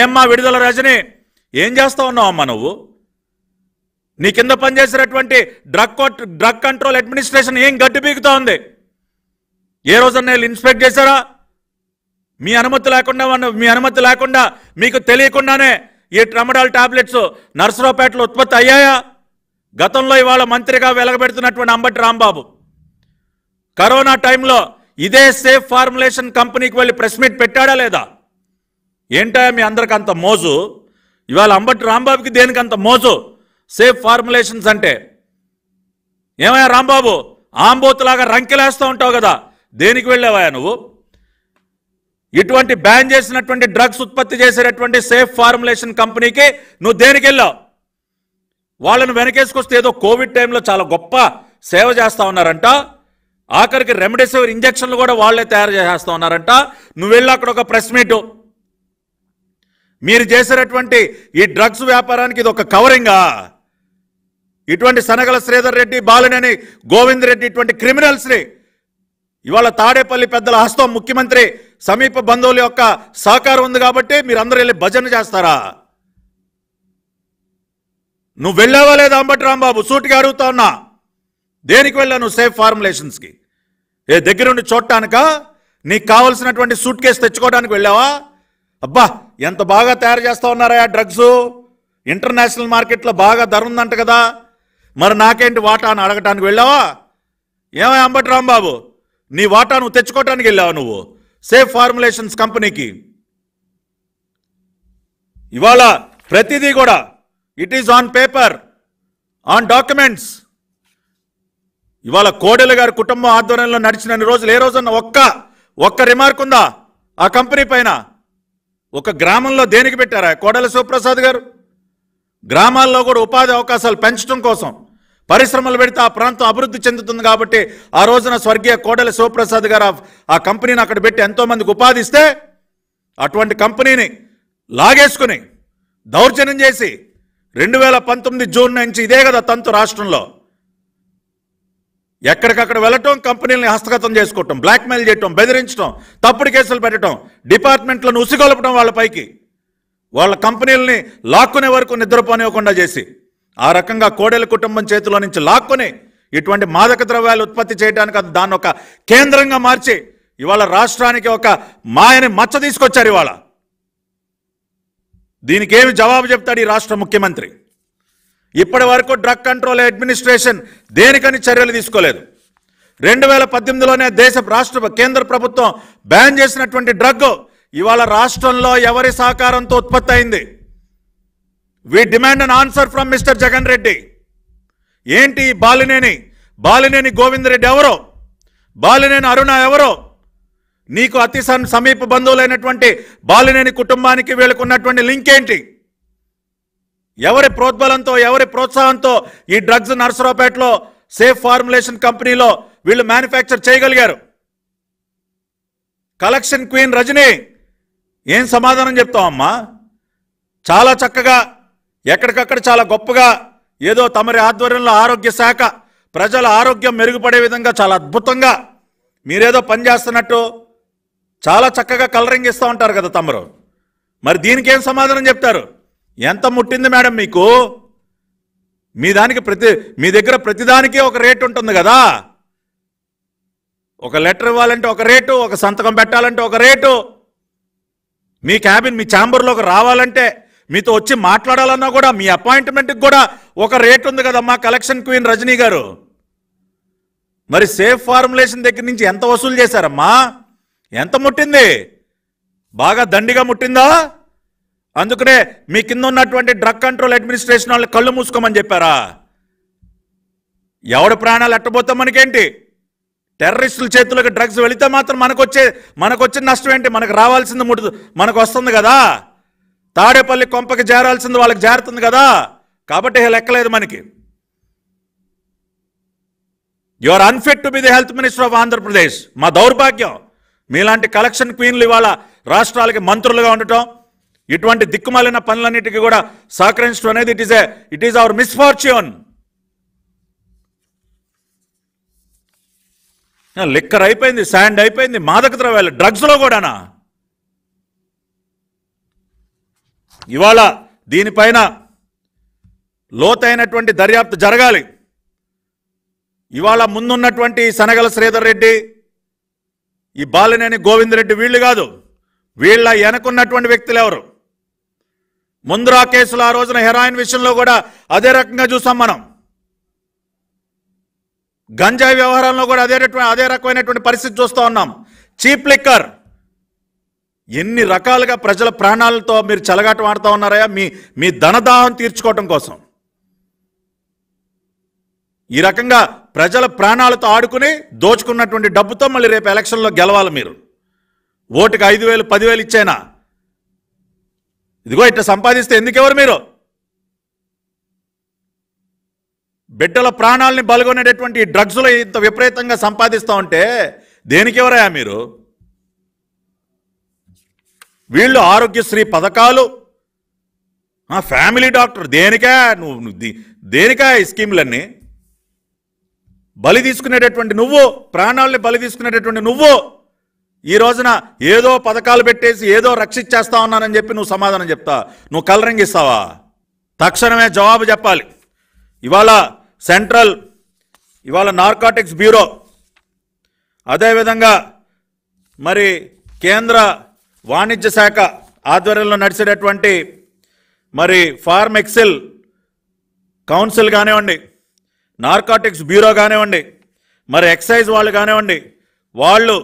ఏమ్మా విడుదల రజని ఏం చేస్తా ఉన్నావమ్మా నువ్వు నీ కింద పని చేసినటువంటి డ్రగ్ కంట్రోల్ అడ్మినిస్ట్రేషన్ ఏం గడ్డి పీకుతా ఉంది ఏ రోజున నేను ఇన్స్పెక్ట్ చేశారా మీ అనుమతి లేకుండా మీకు తెలియకుండానే ఈ ట్రామాడోల్ టాబ్లెట్స్ నర్సరావుపేటలో ఉత్పత్తి అయ్యాయా గతంలో ఇవాళ మంత్రిగా వెలగబెడుతున్నటువంటి అంబాటి రాంబాబు కరోనా టైంలో ఇదే సేఫ్ ఫార్ములేషన్ కంపెనీకి వెళ్ళి ప్రెస్ మీట్ పెట్టాడా లేదా ఏంటా మీ అందరికి అంత మోజు ఇవాళ అంబాటి రాంబాబుకి దేనికి అంత మోజు సేఫ్ ఫార్ములేషన్స్ అంటే ఏమయ్యా రాంబాబు ఆంబోతులాగా రంకెలేస్తూ ఉంటావు కదా దేనికి వెళ్ళావయ్యా నువ్వు ఇటువంటి బ్యాన్ చేసినటువంటి డ్రగ్స్ ఉత్పత్తి చేసేటటువంటి సేఫ్ ఫార్ములేషన్ కంపెనీకి నువ్వు దేనికి వెళ్ళావు వాళ్ళని వెనకేసుకొస్తే ఏదో కోవిడ్ టైంలో చాలా గొప్ప సేవ చేస్తూ ఉన్నారంట ఆఖరికి రెమ్డెసివిర్ ఇంజక్షన్లు కూడా వాళ్ళే తయారు చేస్తూ ఉన్నారంట నువ్వు వెళ్ళి అక్కడ ఒక ప్రెస్ మీటు మీరు చేసేటటువంటి ఈ డ్రగ్స్ వ్యాపారానికి ఇది ఒక కవరింగా ఇటువంటి సనగల శ్రీధర్ రెడ్డి బాలునేని గోవింద్ రెడ్డి ఇటువంటి క్రిమినల్స్ని ఇవాళ తాడేపల్లి పెద్దల హస్తం ముఖ్యమంత్రి సమీప బంధువుల యొక్క సహకారం ఉంది కాబట్టి మీరందరూ వెళ్ళి భజన చేస్తారా నువ్వు వెళ్ళావా లేదా అంబాటి రాంబాబు సూటిగా అడుగుతా ఉన్నా దేనికి వెళ్ళా నువ్వు సేఫ్ ఫార్ములేషన్స్కి ఏ దగ్గరుండి చూడటానిక నీకు కావలసినటువంటి సూట్ కేసు తెచ్చుకోవడానికి వెళ్ళావా అబ్బా ఎంత బాగా తయారు చేస్తూ ఉన్నారా డ్రగ్స్ ఇంటర్నేషనల్ మార్కెట్లో బాగా ధర ఉందంట కదా మరి నాకేంటి వాటా అని అడగటానికి వెళ్ళావా ఏమై అంబాటి రాంబాబు నీ వాటా నువ్వు తెచ్చుకోవటానికి వెళ్ళావా నువ్వు సేఫ్ ఫార్ములేషన్స్ కంపెనీకి ఇవాళ ప్రతిదీ కూడా it is on paper on documents ఇవాళ కోడెల గారి కుటుంబం ఆధ్వర్యంలో నడిచిన రోజులు ఏ రోజున్న ఒక్క రిమార్క్ ఉందా ఆ కంపెనీ పైన ఒక గ్రామంలో దేనికి పెట్టారా కోడెల శివప్రసాద్ గారు గ్రామాల్లో కూడా ఉపాధి అవకాశాలు పెంచడం కోసం పరిశ్రమలు పెడితే ఆ ప్రాంతం అభివృద్ధి చెందుతుంది కాబట్టి ఆ రోజున స్వర్గీయ కోడెల శివప్రసాద్ గారు ఆ కంపెనీని అక్కడ పెట్టి ఎంతోమందికి ఉపాధి ఇస్తే అటువంటి కంపెనీని లాగేసుకుని దౌర్జన్యం చేసి 2019 జూన్ నుంచి ఇదే కదా తంతు రాష్ట్రంలో ఎక్కడికక్కడ వెళ్ళటం కంపెనీలని హస్తగతం చేసుకోవటం బ్లాక్మెయిల్ చేయటం బెదిరించడం తప్పుడు కేసులు పెట్టడం డిపార్ట్మెంట్లను ఉసిగొలపడం వాళ్ళపైకి వాళ్ళ కంపెనీలని లాక్కునే వరకు నిద్రపోనివ్వకుండా చేసి ఆ రకంగా కోడెల కుటుంబం చేతిలో నుంచి లాక్కుని ఇటువంటి మాదక ద్రవ్యాలు ఉత్పత్తి చేయడానికి అది దాన్ని ఒక కేంద్రంగా మార్చి ఇవాళ రాష్ట్రానికి ఒక మాయని మచ్చ తీసుకొచ్చారు ఇవాళ దీనికి ఏమి జవాబు చెప్తాడు ఈ రాష్ట్ర ముఖ్యమంత్రి ఇప్పటి వరకు డ్రగ్ కంట్రోల్ అడ్మినిస్ట్రేషన్ దేనికని చర్యలు తీసుకోలేదు 2018లోనే కేంద్ర ప్రభుత్వం బ్యాన్ చేసినటువంటి డ్రగ్ ఇవాళ రాష్ట్రంలో ఎవరి సహకారంతో ఉత్పత్తి అయింది we demand an answer from mister Jagan Reddy ఏంటి బాలినేని గోవింద్ రెడ్డి ఎవరో బాలినేని అరుణ ఎవరో నీకు అతి సమీప బంధువులైనటువంటి బాలినేని కుటుంబానికి వీళ్ళకున్నటువంటి లింక్ ఏంటి ఎవరి ప్రోద్బలంతో ఎవరి ప్రోత్సాహంతో ఈ డ్రగ్స్ నర్సరావుపేటలో సేఫ్ ఫార్ములేషన్ కంపెనీలో వీళ్ళు మ్యానుఫ్యాక్చర్ చేయగలిగారు కలెక్షన్ క్వీన్ రజనీ ఏం సమాధానం చెప్తావమ్మా చాలా చక్కగా ఎక్కడికక్కడ చాలా గొప్పగా ఏదో తమరి ఆధ్వర్యంలో ఆరోగ్య శాఖ ప్రజల ఆరోగ్యం మెరుగుపడే విధంగా చాలా అద్భుతంగా మీరేదో పనిచేస్తున్నట్టు చాలా చక్కగా కలరింగ్ ఇస్తూ ఉంటారు కదా తమరు మరి దీనికి ఏం సమాధానం చెప్తారు ఎంత ముట్టింది మేడం మీకు మీ దగ్గర ప్రతిదానికే ఒక రేటు ఉంటుంది కదా ఒక లెటర్ ఇవ్వాలంటే ఒక రేటు ఒక సంతకం పెట్టాలంటే ఒక రేటు మీ క్యాబిన్ మీ ఛాంబర్లోకి రావాలంటే మీతో వచ్చి మాట్లాడాలన్నా కూడా మీ అపాయింట్మెంట్కి కూడా ఒక రేటు ఉంది కదమ్మా కలెక్షన్ క్వీన్ రజనీ గారు మరి సేఫ్ ఫార్ములేషన్ దగ్గర నుంచి ఎంత వసూలు చేశారమ్మా ఎంత ముట్టింది బాగా దండిగా ముట్టిందా అందుకనే మీ కింద ఉన్నటువంటి డ్రగ్ కంట్రోల్ అడ్మినిస్ట్రేషన్ వాళ్ళు కళ్ళు మూసుకోమని చెప్పారా ఎవడు ప్రాణాలు ఎట్టబోతాం మనకేంటి టెర్రరిస్టుల చేతులకు డ్రగ్స్ వెళితే మాత్రం మనకొచ్చే నష్టం ఏంటి మనకు రావాల్సింది మనకు వస్తుంది కదా తాడేపల్లి కొంపకి జారాల్సింది వాళ్ళకి జారుతుంది కదా కాబట్టి లెక్కలేదు మనకి you are unfit to be the health minister of Andhra Pradesh మా దౌర్భాగ్యం మీలాంటి కలెక్షన్ క్వీన్లు ఇవాళ రాష్ట్రాలకి మంత్రులుగా ఉండటం ఇటువంటి దిక్కుమాలిన పనులన్నిటికీ కూడా సహకరించడం అనేది it is our misfortune liquor అయిపోయింది శాండ్ అయిపోయింది మాదక ద్రవ్యాలు డ్రగ్స్లో కూడానా ఇవాల దీనిపైన లోతైనటువంటి దర్యాప్తు జరగాలి। ఇవాల ముందున్నటువంటి సనగల శ్రీధర్ రెడ్డి ఈ బాలనేని గోవింద్ రెడ్డి వీళ్ళు కాదు, వీళ్ళ వెనకున్నటువంటి వ్యక్తులు ఎవరు? ముంద్రా కేసులో ఆ రోజున హెరాయిన్ విషయంలో కూడా అదే రకంగా చూసాం మనం, గంజాయి వ్యవహారంలో కూడా అదే రకమైనటువంటి పరిస్థితి చూస్తూ ఉన్నాం। చీప్ లిక్కర్ ఎన్ని రకాలుగా ప్రజల ప్రాణాలతో మీరు చెలగాటం ఆడుతూ ఉన్నారయ్యా మీ ధనదాహం తీర్చుకోవటం కోసం। ఈ రకంగా ప్రజల ప్రాణాలతో ఆడుకుని దోచుకున్నటువంటి డబ్బుతో మళ్ళీ రేపు ఎలక్షన్లో గెలవాలి మీరు। ఓటుకు 5,000 10,000 ఇచ్చేనా? ఇదిగో ఇట్లా సంపాదిస్తే ఎందుకెవరు మీరు? బిడ్డల ప్రాణాలని బలగొనేటటువంటి డ్రగ్స్లో ఇంత విపరీతంగా సంపాదిస్తూ ఉంటే దేనికెవరయ్యా మీరు? వీళ్ళు ఆరోగ్యశ్రీ పథకాలు, ఫ్యామిలీ డాక్టర్, దేనికా నువ్వు? దేనికా ఈ స్కీమ్లన్నీ? బలి తీసుకునేటటువంటి నువ్వు, ప్రాణాలని బలి తీసుకునేటటువంటి నువ్వు ఈ రోజున ఏదో పథకాలు పెట్టేసి ఏదో రక్షించేస్తా ఉన్నానని చెప్పి నువ్వు సమాధానం చెప్తా, నువ్వు కలరింగ్ ఇస్తావా? తక్షణమే జవాబు చెప్పాలి। ఇవాళ నార్కాటిక్స్ బ్యూరో, అదేవిధంగా మరి కేంద్ర వాణిజ్య శాఖ ఆధ్వర్యంలో నడిచేటటువంటి మరి ఫార్మ్ ఎక్సెల్ కౌన్సిల్ కానివ్వండి, నార్కాటిక్స్ బ్యూరో కానివ్వండి, మరి ఎక్సైజ్ వాళ్ళు కానివ్వండి, వాళ్ళు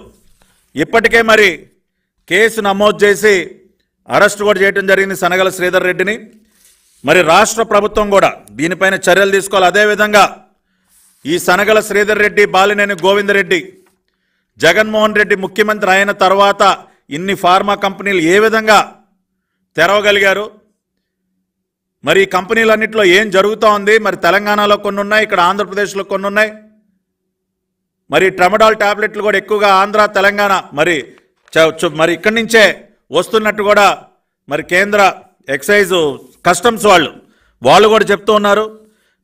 ఇప్పటికే మరి కేసు నమోదు చేసి అరెస్ట్ కూడా చేయడం జరిగింది సనగల శ్రీధర్ రెడ్డిని। మరి రాష్ట్ర ప్రభుత్వం కూడా దీనిపైన చర్యలు తీసుకోవాలి। అదేవిధంగా ఈ సనగల శ్రీధర్ రెడ్డి, బాలినేని గోవిందరెడ్డి, జగన్మోహన్ రెడ్డి ముఖ్యమంత్రి అయిన తర్వాత ఇన్ని ఫార్మా కంపెనీలు ఏ విధంగా తెరవగలిగారు? మరి ఈ కంపెనీలన్నింటిలో ఏం జరుగుతూ ఉంది? మరి తెలంగాణలో కొన్ని ఉన్నాయి, ఇక్కడ ఆంధ్రప్రదేశ్లో కొన్ని ఉన్నాయి, మరి ట్రామాడోల్ ట్యాబ్లెట్లు కూడా ఎక్కువగా ఆంధ్ర తెలంగాణ మరి ఇక్కడి నుంచే వస్తున్నట్టు కూడా మరి కేంద్ర ఎక్సైజ్ కస్టమ్స్ వాళ్ళు కూడా చెప్తూ ఉన్నారు।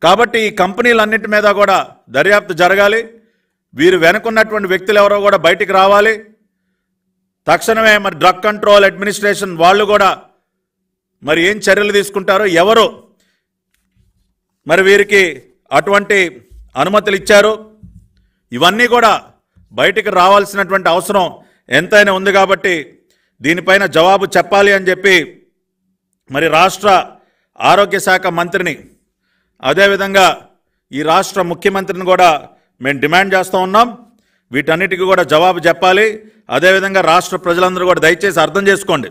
కాబట్టి ఈ కంపెనీలన్నింటి మీద కూడా దర్యాప్తు జరగాలి, వీరు వెనుకున్నటువంటి వ్యక్తులు ఎవరో కూడా బయటికి రావాలి తక్షణమే। మరి డ్రగ్ కంట్రోల్ అడ్మినిస్ట్రేషన్ వాళ్ళు కూడా మరి ఏం చర్యలు తీసుకుంటారో, ఎవరు మరి వీరికి అటువంటి అనుమతులు ఇచ్చారు, ఇవన్నీ కూడా బయటికి రావాల్సినటువంటి అవసరం ఎంతైనా ఉంది। కాబట్టి దీనిపైన జవాబు చెప్పాలి అని చెప్పి మరి రాష్ట్ర ఆరోగ్య శాఖ మంత్రిని అదేవిధంగా ఈ రాష్ట్ర ముఖ్యమంత్రిని కూడా మేము డిమాండ్ చేస్తూ ఉన్నాం, వీటన్నిటికీ కూడా జవాబు చెప్పాలి। అదేవిధంగా రాష్ట్ర ప్రజలందరూ కూడా దయచేసి అర్థం చేసుకోండి।